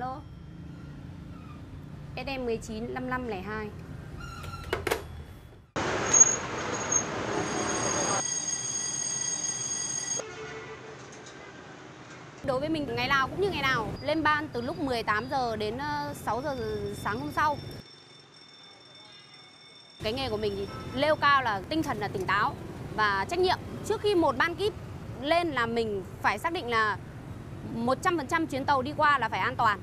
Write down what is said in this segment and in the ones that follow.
alo. SM 19 5502. Đối với mình ngày nào cũng như ngày nào, lên ban từ lúc 18 giờ đến 6 giờ sáng hôm sau. Cái nghề của mình thì nêu cao là tinh thần là tỉnh táo và trách nhiệm. Trước khi một ban kíp lên là mình phải xác định là 100% chuyến tàu đi qua là phải an toàn.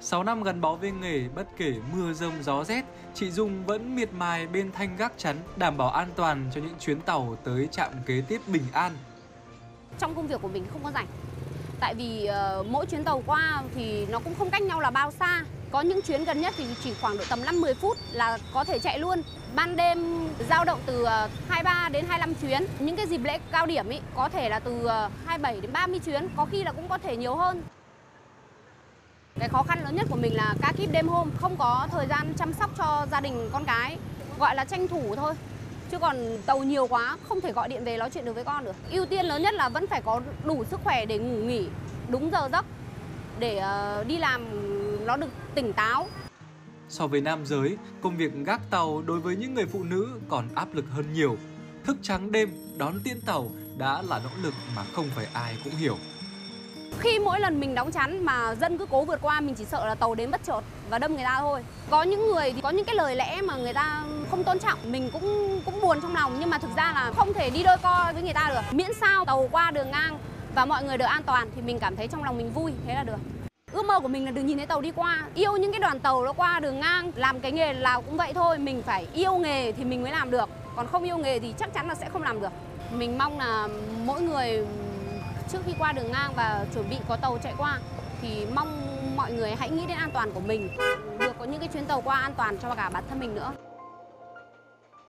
6 năm gắn bó với nghề, bất kể mưa rông gió rét, chị Dung vẫn miệt mài bên thanh gác chắn đảm bảo an toàn cho những chuyến tàu tới trạm kế tiếp bình an. Trong công việc của mình không có rảnh, tại vì mỗi chuyến tàu qua thì nó cũng không cách nhau là bao xa. Có những chuyến gần nhất thì chỉ khoảng độ tầm 5-10 phút là có thể chạy luôn. Ban đêm dao động từ 23 đến 25 chuyến. Những cái dịp lễ cao điểm ý, có thể là từ 27 đến 30 chuyến, có khi là cũng có thể nhiều hơn. Cái khó khăn lớn nhất của mình là ca kíp đêm hôm, không có thời gian chăm sóc cho gia đình con cái, gọi là tranh thủ thôi. Chứ còn tàu nhiều quá, không thể gọi điện về nói chuyện được với con được. Ưu tiên lớn nhất là vẫn phải có đủ sức khỏe để ngủ nghỉ, đúng giờ giấc, để đi làm nó được tỉnh táo. So với nam giới, công việc gác tàu đối với những người phụ nữ còn áp lực hơn nhiều. Thức trắng đêm, đón tiên tàu đã là nỗ lực mà không phải ai cũng hiểu. Khi mỗi lần mình đóng chắn mà dân cứ cố vượt qua, mình chỉ sợ là tàu đến bất chợt và đâm người ta thôi. Có những người thì có những cái lời lẽ mà người ta không tôn trọng, mình cũng buồn trong lòng, nhưng mà thực ra là không thể đi đôi co với người ta được. Miễn sao tàu qua đường ngang và mọi người được an toàn thì mình cảm thấy trong lòng mình vui, thế là được. Ước mơ của mình là đừng nhìn thấy tàu đi qua, yêu những cái đoàn tàu nó qua đường ngang. Làm cái nghề nào cũng vậy thôi, mình phải yêu nghề thì mình mới làm được, còn không yêu nghề thì chắc chắn là sẽ không làm được. Mình mong là mỗi người trước khi qua đường ngang và chuẩn bị có tàu chạy qua thì mong mọi người hãy nghĩ đến an toàn của mình, được có những cái chuyến tàu qua an toàn cho cả bản thân mình nữa.